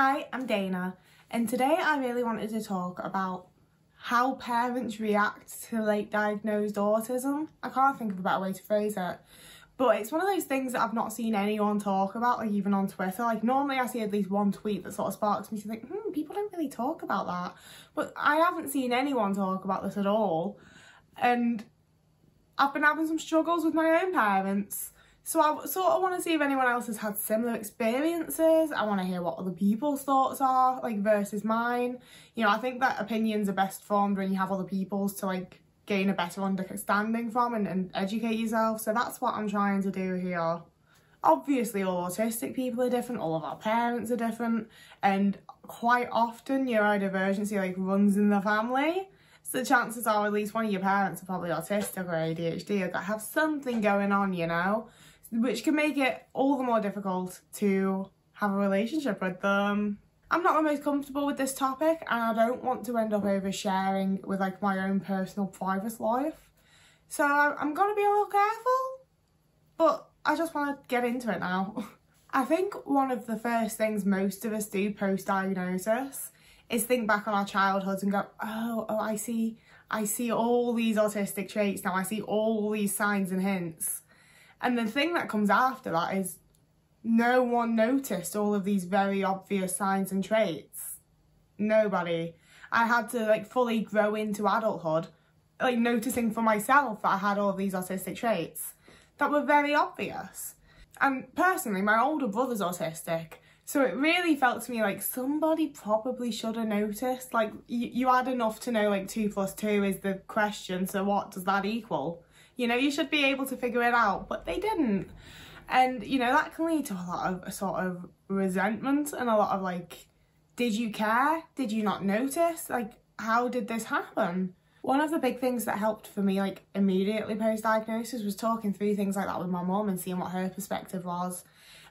Hi, I'm Dana, and today I really wanted to talk about how parents react to late diagnosed autism. I can't think of a better way to phrase it, but it's one of those things that I've not seen anyone talk about, like even on Twitter. Like normally I see at least one tweet that sort of sparks me to think, people don't really talk about that. But I haven't seen anyone talk about this at all, and I've been having some struggles with my own parents. So I sort of want to see if anyone else has had similar experiences. I want to hear what other people's thoughts are, like, versus mine. You know, I think that opinions are best formed when you have other people's to, like, gain a better understanding from and educate yourself. So that's what I'm trying to do here. Obviously, all autistic people are different. All of our parents are different. And quite often, neurodivergency, like, runs in the family. So chances are at least one of your parents are probably autistic or ADHD or have something going on, you know, which can make it all the more difficult to have a relationship with them. I'm not the most comfortable with this topic, and I don't want to end up oversharing with, like, my own personal private life. So I'm gonna be a little careful, but I just want to get into it now. I think one of the first things most of us do post-diagnosis is think back on our childhoods and go, oh, I see all these autistic traits now, I see all these signs and hints. And the thing that comes after that is no one noticed all of these very obvious signs and traits. Nobody. I had to, like, fully grow into adulthood, like, noticing for myself that I had all of these autistic traits that were very obvious. And personally, my older brother's autistic, so it really felt to me like somebody probably should have noticed. Like, you had enough to know, like, 2 plus 2 is the question, so what does that equal? You know, you should be able to figure it out, but they didn't. And, you know, that can lead to a lot of sort of resentment and a lot of, like, did you care? Did you not notice? Like, how did this happen? One of the big things that helped for me, like, immediately post-diagnosis was talking through things like that with my mum and seeing what her perspective was.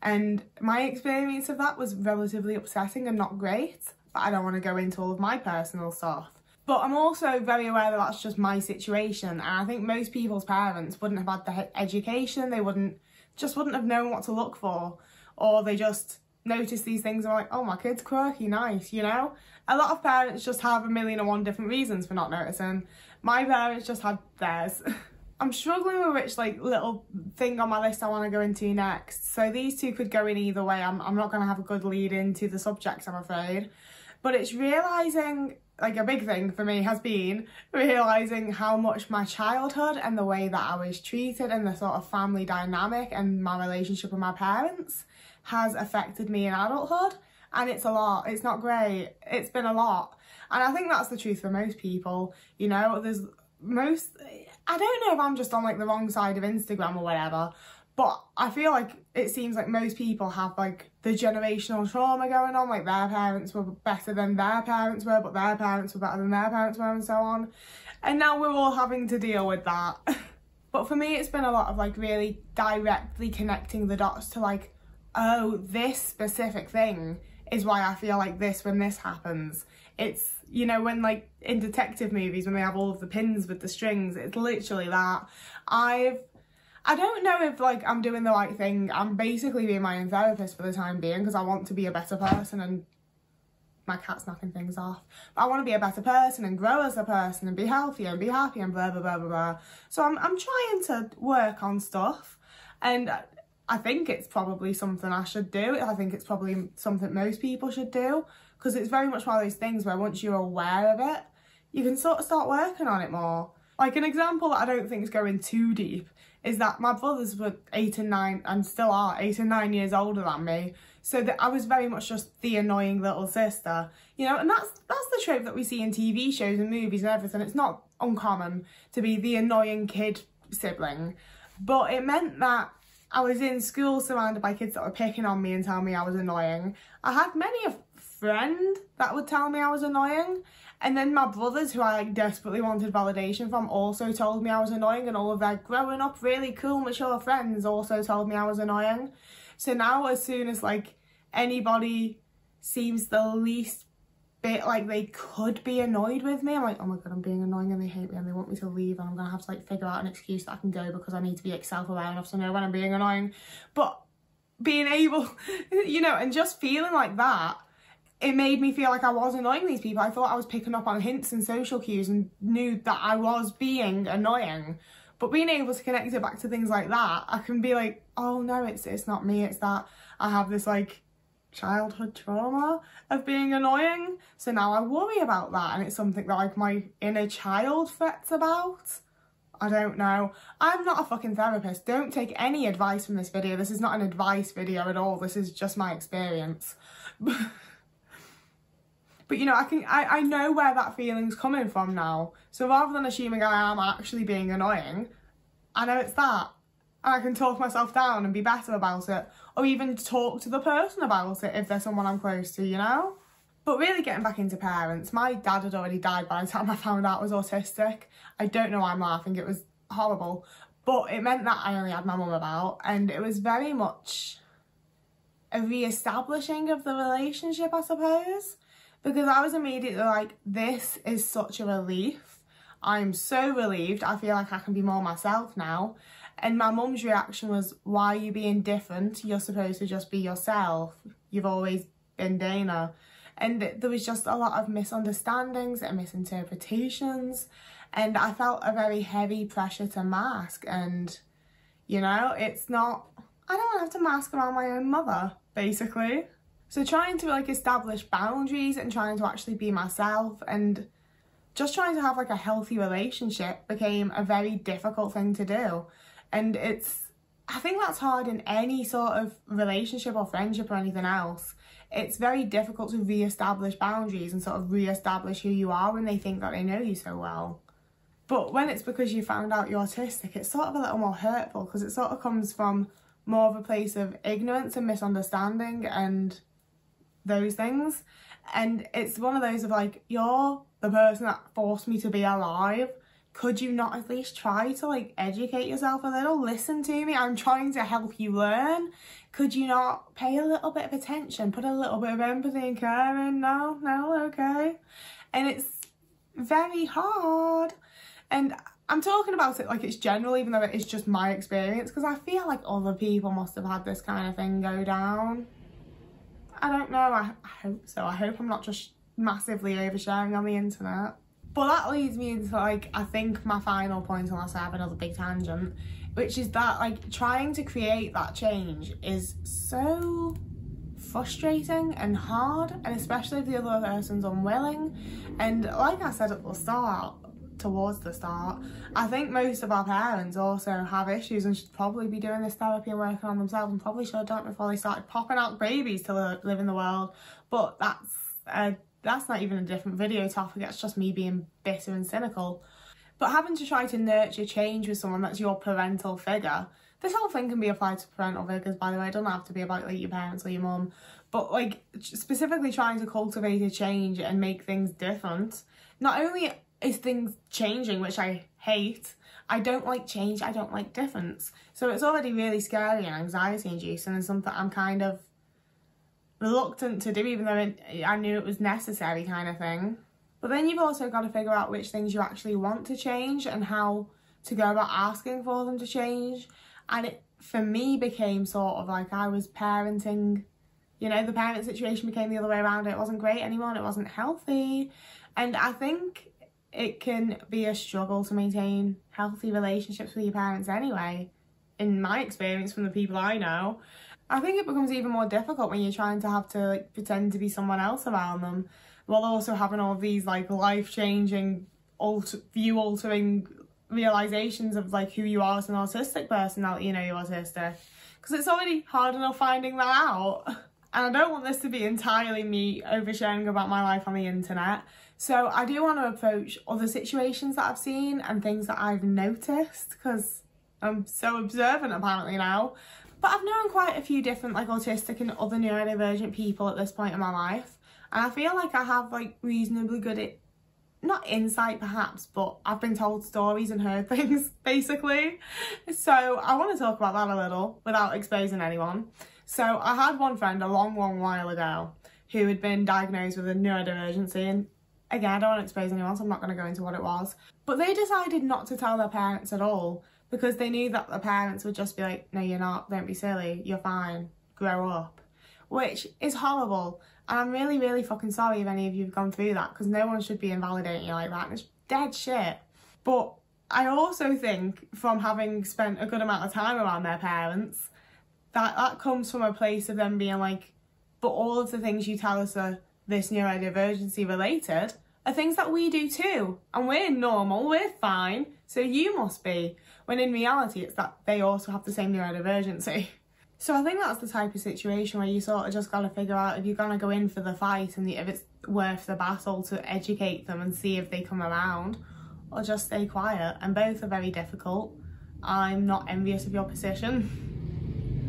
And my experience of that was relatively upsetting and not great, but I don't want to go into all of my personal stuff. But I'm also very aware that that's just my situation, and I think most people's parents wouldn't have had the education, they wouldn't have known what to look for, or they just notice these things and are like, oh, my kid's quirky, nice, you know? A lot of parents just have a million and one different reasons for not noticing. My parents just had theirs. I'm struggling with which, like, little thing on my list I want to go into next. So these two could go in either way. I'm not going to have a good lead into the subjects, I'm afraid. But it's realising, like, a big thing for me has been realising how much my childhood and the way that I was treated and the sort of family dynamic and my relationship with my parents has affected me in adulthood. And it's a lot. It's not great. It's been a lot. And I think that's the truth for most people. You know, there's most... I don't know if I'm just on, like, the wrong side of Instagram or whatever, but I feel like it seems like most people have, like, the generational trauma going on, like their parents were better than their parents were, but their parents were better than their parents were, and so on. And now we're all having to deal with that. But for me, it's been a lot of, like, really directly connecting the dots to, like, oh, this specific thing is why I feel like this when this happens. It's, you know, when, like, in detective movies, when they have all of the pins with the strings, it's literally that. I don't know if, like, I'm doing the right thing. I'm basically being my own therapist for the time being because I want to be a better person, and my cat's knocking things off. But I want to be a better person and grow as a person and be healthier and be happy and blah, blah, blah, blah, blah. So I'm trying to work on stuff, and I think it's probably something I should do. I think it's probably something most people should do, because it's very much one of those things where once you're aware of it, you can sort of start working on it more. Like, an example that I don't think is going too deep is that my brothers were 8 and 9 and still are 8 and 9 years older than me, so that I was very much just the annoying little sister, you know. And that's the trope that we see in TV shows and movies and everything. It's not uncommon to be the annoying kid sibling, but it meant that I was in school surrounded by kids that were picking on me and telling me I was annoying. I had many a friend that would tell me I was annoying. And then my brothers, who I, like, desperately wanted validation from, also told me I was annoying, and all of their growing up really cool, mature friends also told me I was annoying. So now as soon as, like, anybody seems the least bit like they could be annoyed with me, I'm like, oh my god, I'm being annoying and they hate me and they want me to leave, and I'm gonna have to, like, figure out an excuse that I can go because I need to be, like, self-aware enough to know when I'm being annoying. But being able, you know, and just feeling like that, it made me feel like I was annoying these people. I thought I was picking up on hints and social cues and knew that I was being annoying. But being able to connect it back to things like that, I can be like, oh no, it's not me, it's that I have this like childhood trauma of being annoying. So now I worry about that, and it's something that like my inner child frets about. I don't know. I'm not a fucking therapist. Don't take any advice from this video. This is not an advice video at all. This is just my experience. But you know, I know where that feeling's coming from now. So rather than assuming I am actually being annoying, I know it's that. And I can talk myself down and be better about it. Or even talk to the person about it if they're someone I'm close to, you know? But really getting back into parents, my dad had already died by the time I found out I was autistic. I don't know why I'm laughing, it was horrible. But it meant that I only had my mum about, and it was very much a re-establishing of the relationship, I suppose. Because I was immediately like, this is such a relief. I'm so relieved. I feel like I can be more myself now. And my mum's reaction was, why are you being different? You're supposed to just be yourself. You've always been Dana. And there was just a lot of misunderstandings and misinterpretations. And I felt a very heavy pressure to mask. And, you know, it's not... I don't have to mask around my own mother, basically. So trying to like establish boundaries and trying to actually be myself and just trying to have like a healthy relationship became a very difficult thing to do. And I think that's hard in any sort of relationship or friendship or anything else. It's very difficult to re-establish boundaries and sort of re-establish who you are when they think that they know you so well. But when it's because you found out you're autistic, it's sort of a little more hurtful because it sort of comes from more of a place of ignorance and misunderstanding and those things. And it's one of those of like, you're the person that forced me to be alive. Could you not at least try to like educate yourself a little? Listen to me, I'm trying to help you learn. Could you not pay a little bit of attention, put a little bit of empathy and care in? No, okay. And it's very hard. And I'm talking about it like it's general, even though it is just my experience, because I feel like other people must have had this kind of thing go down. I don't know, I hope so. I hope I'm not just massively oversharing on the internet. But that leads me into like, I think my final point, unless I have another big tangent, which is that like trying to create that change is so frustrating and hard, and especially if the other person's unwilling. And like I said at the start, I think most of our parents also have issues and should probably be doing this therapy and working on themselves, and probably should have done it before they started popping out babies to live in the world. But that's not even a different video topic, that's just me being bitter and cynical. But having to try to nurture change with someone that's your parental figure, this whole thing can be applied to parental figures, by the way, it doesn't have to be about like your parents or your mum, but like specifically trying to cultivate a change and make things different. Not only is things changing, which I hate, I don't like change, I don't like difference. So it's already really scary and anxiety inducing and something I'm kind of reluctant to do, even though I knew it was necessary, kind of thing. But then you've also got to figure out which things you actually want to change and how to go about asking for them to change. And it, for me, became sort of like I was parenting, you know, the parent situation became the other way around. It wasn't great anymore and it wasn't healthy. And I think it can be a struggle to maintain healthy relationships with your parents anyway, in my experience from the people I know. I think it becomes even more difficult when you're trying to have to like pretend to be someone else around them, while also having all these like life-changing, view-altering realizations of like who you are as an autistic person now that you know you're autistic. Because it's already hard enough finding that out. And I don't want this to be entirely me oversharing about my life on the internet. So I do want to approach other situations that I've seen and things that I've noticed, because I'm so observant apparently now. But I've known quite a few different like autistic and other neurodivergent people at this point in my life. And I feel like I have like reasonably good, not insight perhaps, but I've been told stories and heard things basically. So I want to talk about that a little without exposing anyone. So I had one friend a long, long while ago who had been diagnosed with a neurodivergency, and again, I don't want to expose anyone, so I'm not going to go into what it was. But they decided not to tell their parents at all, because they knew that the parents would just be like, no, you're not, don't be silly, you're fine, grow up. which is horrible. And I'm really, really fucking sorry if any of you have gone through that, because no one should be invalidating you like that. And it's dead shit. But I also think, from having spent a good amount of time around their parents, that comes from a place of them being like, but all of the things you tell us are this neurodivergency related are things that we do too. And we're normal, we're fine, so you must be. When in reality, it's that they also have the same neurodivergency. So I think that's the type of situation where you sort of just gotta figure out if you're gonna go in for the fight and if it's worth the battle to educate them and see if they come around, or just stay quiet. And both are very difficult. I'm not envious of your position.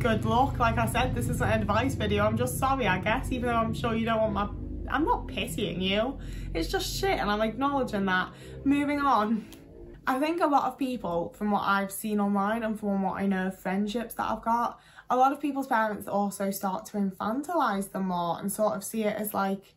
Good luck. Like I said, this isn't an advice video. I'm just sorry, I guess, even though I'm sure you don't want my... I'm not pitying you. It's just shit, and I'm acknowledging that. Moving on. I think a lot of people, from what I've seen online and from what I know of friendships that I've got, a lot of people's parents also start to infantilise them more and sort of see it as like,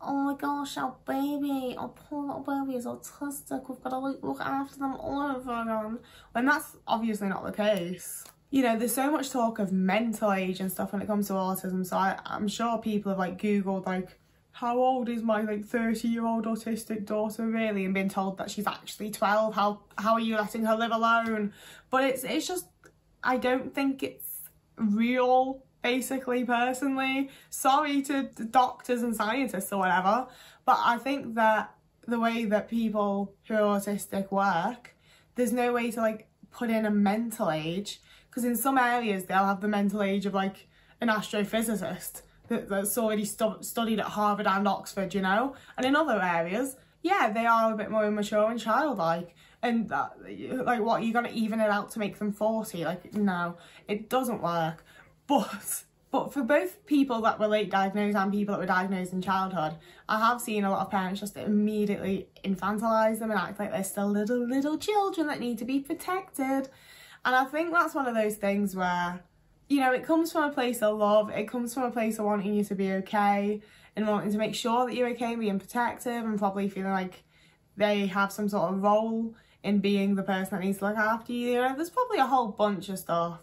oh my gosh, our baby, our poor little baby is autistic, we've got to look after them all over again, when that's obviously not the case. You know, there's so much talk of mental age and stuff when it comes to autism, so I'm sure people have like googled like, how old is my like 30-year-old autistic daughter really, and been told that she's actually 12, how are you letting her live alone? But it's just, I don't think it's real. Basically, personally, sorry to doctors and scientists or whatever, but I think that the way that people who are autistic work, there's no way to like put in a mental age, because in some areas they'll have the mental age of like an astrophysicist that's already studied at Harvard and Oxford, you know, and in other areas, yeah, they are a bit more immature and childlike. And that, like, what, you're gonna even it out to make them 40? Like, no, it doesn't work. But for both people that were late diagnosed and people that were diagnosed in childhood, I have seen a lot of parents just immediately infantilise them and act like they're still little children that need to be protected. And I think that's one of those things where, you know, it comes from a place of love, it comes from a place of wanting you to be okay and wanting to make sure that you're okay, being protective and probably feeling like they have some sort of role in being the person that needs to look after you. You know, there's probably a whole bunch of stuff.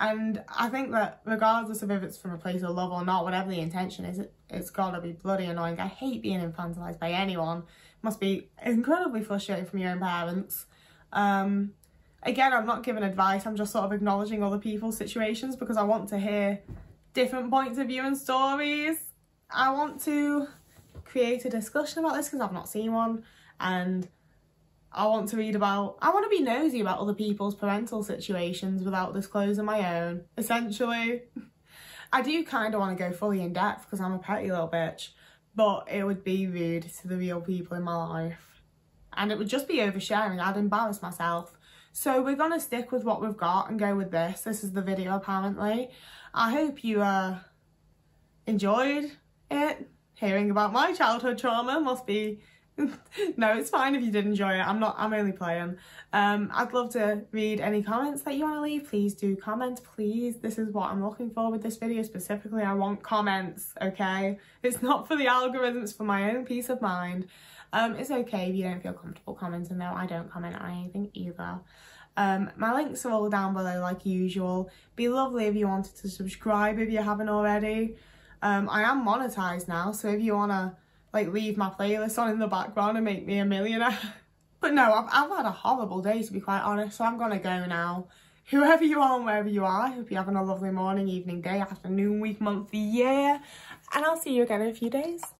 And I think that regardless of if it's from a place of love or not, whatever the intention is, it's gotta be bloody annoying. I hate being infantilized by anyone. It must be incredibly frustrating from your own parents. Again, I'm not giving advice, I'm just sort of acknowledging other people's situations because I want to hear different points of view and stories. I want to create a discussion about this because I've not seen one, and I want to be nosy about other people's parental situations without disclosing my own, essentially. I do kind of want to go fully in depth because I'm a petty little bitch, but it would be rude to the real people in my life. And it would just be oversharing, I'd embarrass myself. So we're going to stick with what we've got and go with this. This is the video, apparently. I hope you enjoyed it. Hearing about my childhood trauma must be... No, it's fine if you did enjoy it. I'm only playing. I'd love to read any comments that you want to leave. Please do comment, please. This is what I'm looking for with this video specifically. I want comments, okay? It's not for the algorithm, it's for my own peace of mind. It's okay if you don't feel comfortable commenting though. I don't comment on anything either. My links are all down below like usual. Be lovely if you wanted to subscribe if you haven't already. I am monetized now, so if you want to like leave my playlist on in the background and make me a millionaire. But no, I've had a horrible day, to be quite honest, so I'm gonna go now. Whoever you are and wherever you are, I hope you're having a lovely morning, evening, day, afternoon, week, month, year, and I'll see you again in a few days.